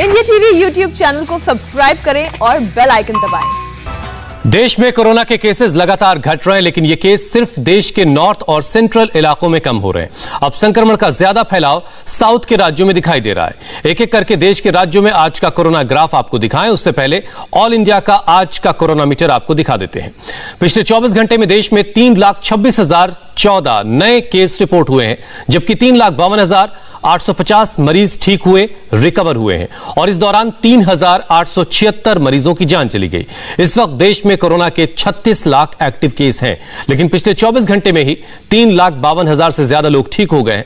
India TV YouTube channel को subscribe करें और बेल आइकन दबाएं। देश में कोरोना के केसेस लगातार घट रहे हैं, लेकिन ये केस सिर्फ देश के नॉर्थ और सेंट्रल इलाकों में कम हो रहे हैं। अब संक्रमण का ज्यादा फैलाव साउथ के राज्यों में दिखाई दे रहा है। एक एक करके देश के राज्यों में आज का कोरोना ग्राफ आपको दिखाएं, उससे पहले ऑल इंडिया का आज का कोरोना मीटर आपको दिखा देते हैं। पिछले 24 घंटे में देश में 3,26,014 नए केस रिपोर्ट हुए हैं, जबकि 3,52,850 मरीज ठीक हुए, रिकवर हुए हैं और इस दौरान 3,876 मरीजों की जान चली गई। इस वक्त देश में कोरोना के 36 लाख एक्टिव केस हैं, लेकिन पिछले 24 घंटे में ही 3,52,000 से ज्यादा लोग ठीक हो गए हैं।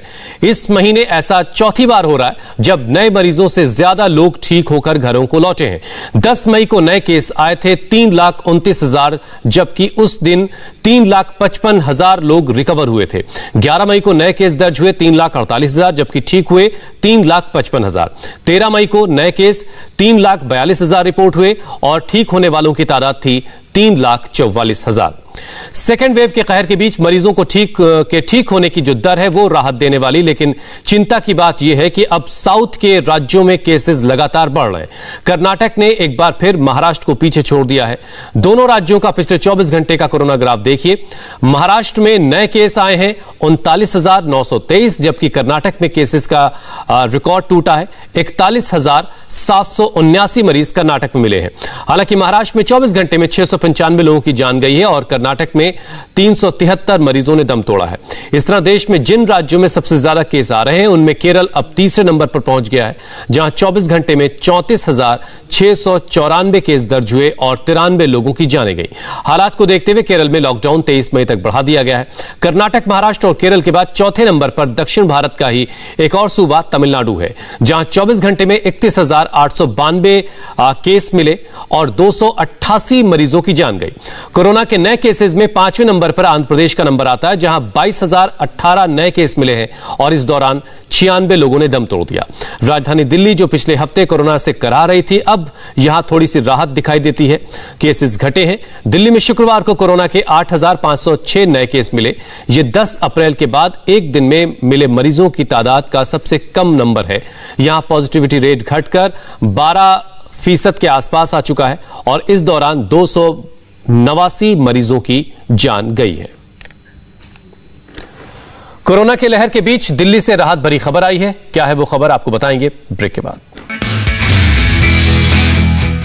इस महीने ऐसा चौथी बार हो रहा है जब नए मरीजों से ज्यादा लोग ठीक होकर घरों को लौटे हैं। 10 मई को नए केस आए थे 3,29,000, जबकि उस दिन 3,55,000 लोग रिकवर हुए थे। 11 मई को नए केस दर्ज हुए 3,48,000, जबकि ठीक हुए 3,55,000। 13 मई को नए केस 3,42,000 रिपोर्ट हुए और ठीक होने वालों की तादाद थी 3,44,000। सेकेंड वेव के कहर के बीच मरीजों को ठीक होने की जो दर है वो राहत देने वाली, लेकिन चिंता की बात यह है कि अब साउथ के राज्यों में केसेस लगातार बढ़ रहे हैं। कर्नाटक ने एक बार फिर महाराष्ट्र को पीछे छोड़ दिया है। दोनों राज्यों का पिछले 24 घंटे का कोरोना ग्राफ देखिए। महाराष्ट्र में नए केस आए हैं 39,923, जबकि कर्नाटक में केसेस का रिकॉर्ड टूटा है। 41,779 मरीज कर्नाटक में मिले हैं। हालांकि महाराष्ट्र में 24 घंटे में 695 लोगों की जान गई है और कर्नाटक में 373 मरीजों ने दम तोड़ा है। इस तरह देश में जिन राज्यों में सबसे ज्यादा केस आ रहे हैं उनमें केरल अब तीसरे नंबर पर पहुंच गया है, जहां 24 घंटे में 34,694 केस दर्ज हुए और 93 लोगों की जाने गई। हालात को देखते हुए केरल में लॉकडाउन 23 मई तक बढ़ा दिया गया है। कर्नाटक, महाराष्ट्र और केरल के बाद चौथे नंबर पर दक्षिण भारत का ही एक और सूबा तमिलनाडु है, जहां 24 घंटे में 31,892 केस मिले और 288 मरीजों की जान गई। कोरोना के नए केसेस में पांचवें नंबर पर आंध्र प्रदेश का नंबर आता है, जहां 22,018 नए केस मिले हैं और इस दौरान 96 लोगों ने दम तोड़ दिया। राजधानी दिल्ली, जो पिछले हफ्ते कोरोना से कराह रही थी, अब यहां थोड़ी सी राहत दिखाई देती है, केसेस घटे हैं। दिल्ली में शुक्रवार को कोरोना के 8,506 नए केस मिले। ये 10 अप्रैल के बाद एक दिन में मिले मरीजों की तादाद का सबसे कम नंबर है। यहां पॉजिटिविटी रेट घटकर 12% के आसपास आ चुका है और इस दौरान 289 मरीजों की जान गई है। कोरोना की लहर के बीच दिल्ली से राहत भरी खबर आई है। क्या है वो खबर, आपको बताएंगे ब्रेक के बाद।